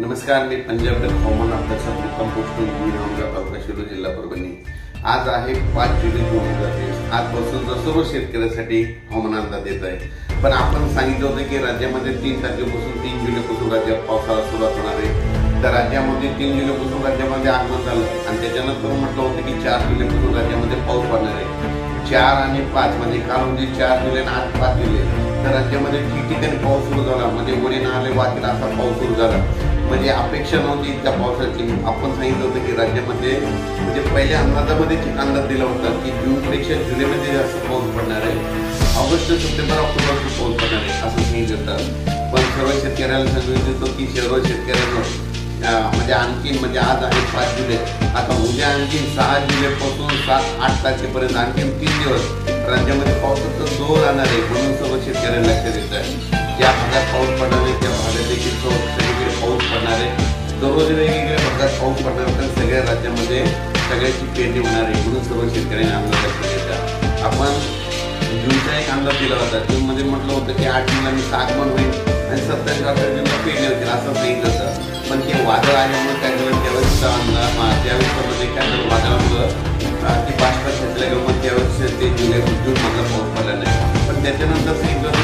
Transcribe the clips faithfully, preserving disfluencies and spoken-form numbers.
नमस्कार, मी Punjab dot common आपल्या सर्व पोस्टून रामगाव जिल्हा परभणी। आज आहे पाच जुलै दोन हजार तेवीस। आजपासून जो सर्व शेतकऱ्यांसाठी हवामान अंदाज येत आहे, पण आपण सांगितलं होतं की राज्यामध्ये तीन तारखेपासून तीन जुलैपासून राज्यात पावसाला सुरुवात होणार आहे। तर राज्यामध्ये तीन जुलैपासून राज्यामध्ये आगमन झालं आणि त्याच्यानंतर म्हटलं होतं की चार जुलैपासून राज्यामध्ये पाऊस पडणार आहे। चार आणि पाच म्हणजे काल म्हणजे चार जुलै आणि आज पाच जुलै तर राज्यामध्ये ठिकठिकाणी पाऊस सुरू झाला, म्हणजे वडे नाले वाटेल असा पाऊस सुरू झाला। म्हणजे अपेक्षा नव्हती त्या पावसाची। आपण सांगितलं होतं की राज्यामध्ये म्हणजे पहिल्या अंदाजामध्ये अंदाज दिला होता की जूनपेक्षा जुलैमध्ये जास्त पाऊस पडणार आहे, ऑगस्ट सप्टेंबर ऑक्टोबरमध्ये पाऊस पडणार आहे असं सांगितलं होतं। पण सर्व शेतकऱ्याला सांगितलं होतं की सर्व शेतकऱ्यांना म्हणजे आणखी म्हणजे आज आहे पाच जुलै, आता उद्या आणखी सहा जुलैपासून सात आठ तारखेपर्यंत आणखी तीन दिवस राज्यामध्ये पावसाचा जोर राहणार आहे, म्हणून सर्व शेतकऱ्यांना लक्षात येत आहे। ज्या भागात पाऊस पडणार आहे त्या भागात देखील सगळीकडे पाऊस पडणार आहे। दररोज वेगवेगळ्या भागात पाऊस पडणार, तर सगळ्या राज्यामध्ये सगळ्याची पेरणी होणार आहे, म्हणून सर्व शेतकऱ्यांनी अंदाज घेतला। आपण जूनचा एक अंदाज दिला होता, जूनमध्ये म्हटलं होतं की आठ जुलैला मी आगमन होईल आणि सत्तावीस अठ्ठावीस जूनला पेरणी होतील असं सांगितलं होतं। पण ते वादळ आल्यामुळे काय झालं, त्यावेळेसचा अंदाज त्यावेळेसमध्ये काय झालं, वादळामुळं ते पाच पाच घेतल्या गेलं, मग त्यावेळेस ते जुलै जूनमधला पाऊस पडला नाही। पण त्याच्यानंतर सांगितलं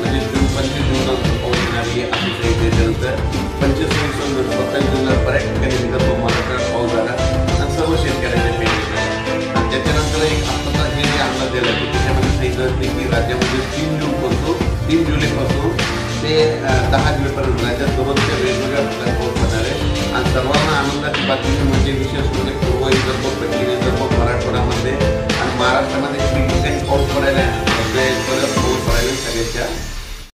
म्हणजे पंचवीस जूनला पाऊस येणार आहे असं सांगितलं। त्यानंतर पंचवीस सत्तावीस जूनला बऱ्याच ठिकाणी विदर्भ महाराष्ट्रात पाऊस झाला आणि सर्व शेतकऱ्यांना पेरणी झाली। आणि त्याच्यानंतर एक आत्ताचा जे अंदाज दिला की त्याच्यामध्ये सांगितलं होते की राज्यामध्ये तीन जूनपासून तीन जुलैपासून ते दहा जुलैपर्यंत राज्यात दररोजच्या वेगवेगळ्या भागात पाऊस पडणार आहे। आणि सर्वांना आनंदाची बातमी म्हणजे विशेष म्हणजे पूर्व विदर्भ, पश्चिम विदर्भ, मराठवाड्यामध्ये आणि महाराष्ट्रामध्ये ठिकठिकाणी पाऊस पडायला